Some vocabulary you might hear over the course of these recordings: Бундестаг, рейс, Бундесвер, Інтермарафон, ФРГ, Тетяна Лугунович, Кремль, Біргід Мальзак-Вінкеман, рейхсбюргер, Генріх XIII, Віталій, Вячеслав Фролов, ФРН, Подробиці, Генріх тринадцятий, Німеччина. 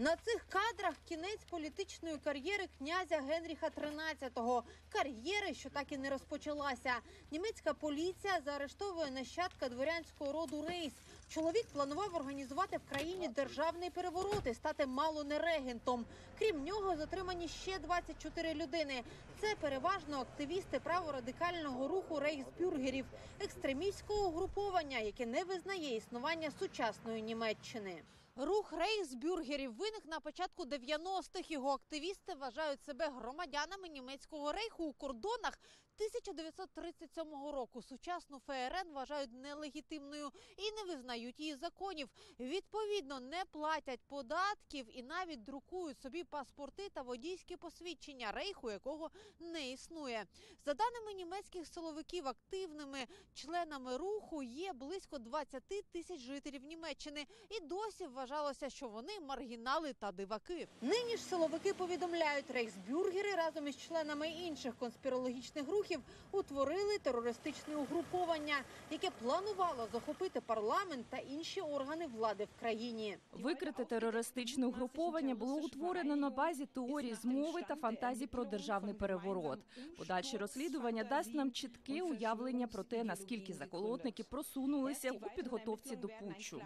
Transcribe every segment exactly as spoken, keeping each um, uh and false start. На цих кадрах кінець політичної кар'єри князя Генріха тринадцятого. Кар'єри, що так і не розпочалася. Німецька поліція заарештовує нащадка дворянського роду рейс. Чоловік планував організувати в країні державний переворот і стати мало не регентом. Крім нього, затримані ще двадцять чотири людини. Це переважно активісти праворадикального руху рейхсбюргерів, екстремістського угруповання, яке не визнає існування сучасної Німеччини. Рух рейхсбюргерів виник на початку дев'яностих. Його активісти вважають себе громадянами німецького рейху у кордонах тисяча дев'ятсот тридцять сьомого року. Сучасну ФРН вважають нелегітимною і не визнають її законів. Відповідно, не платять податків і навіть друкують собі паспорти та водійські посвідчення рейху, якого не існує. За даними німецьких силовиків, активними членами руху є близько двадцять тисяч жителів Німеччини. І досі вважають, вважалося, що вони маргінали та диваки. Нині ж силовики повідомляють, рейхсбюргери разом із членами інших конспірологічних рухів утворили терористичне угруповання, яке планувало захопити парламент та інші органи влади в країні. Викрите терористичне угруповання було утворено на базі теорії змови та фантазій про державний переворот. Подальше розслідування дасть нам чітке уявлення про те, наскільки заколотники просунулися у підготовці до путчу.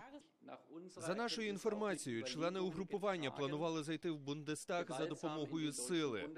За нашою інформацією, члени угрупування планували зайти в Бундестаг за допомогою сили.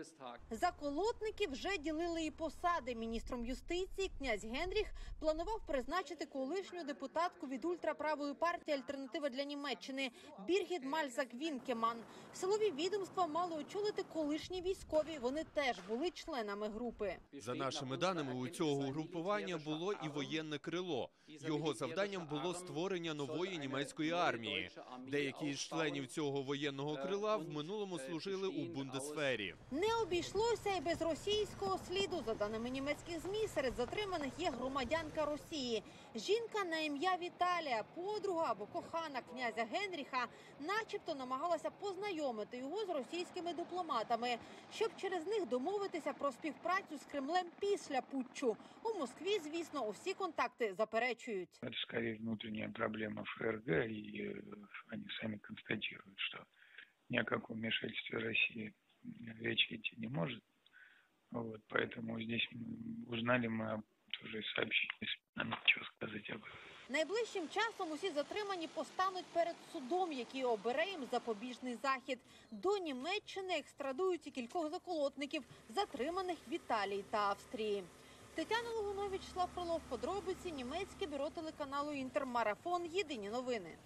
Заколотники вже ділили і посади. Міністром юстиції князь Генріх планував призначити колишню депутатку від ультраправої партії «Альтернатива для Німеччини» Біргід Мальзак-Вінкеман. Силові відомства мали очолити колишні військові. Вони теж були членами групи. За нашими даними, у цього угрупування було і воєнне крило. Його завданням було створення нової німецької армії. Деякі з членів цього воєнного крила в минулому служили у Бундесвері. Не обійшлося і без російського сліду. За даними німецьких ЗМІ, серед затриманих є громадянка Росії. Жінка на ім'я Віталія, подруга або кохана князя Генріха, начебто намагалася познайомити його з російськими дипломатами, щоб через них домовитися про співпрацю з Кремлем після путчу. У Москві, звісно, усі контакти заперечують. Це, скоріше, внутрішня проблема ФРГ і... Они сами констатируют, что ни о каком вмешательстве России речи идти не может. Вот, поэтому здесь узнали мы об уже сообщили, нам ничего сказать об этом. Найближчим часом усі затримані постануть перед судом, який обере їм запобіжний захід. До Німеччини екстрадують і кількох заколотників, затриманих в Італії та Австрії. Тетяна Лугунович, Вячеслав Фролов, подробиці, німецьке бюро телеканалу «Інтермарафон», єдині новини.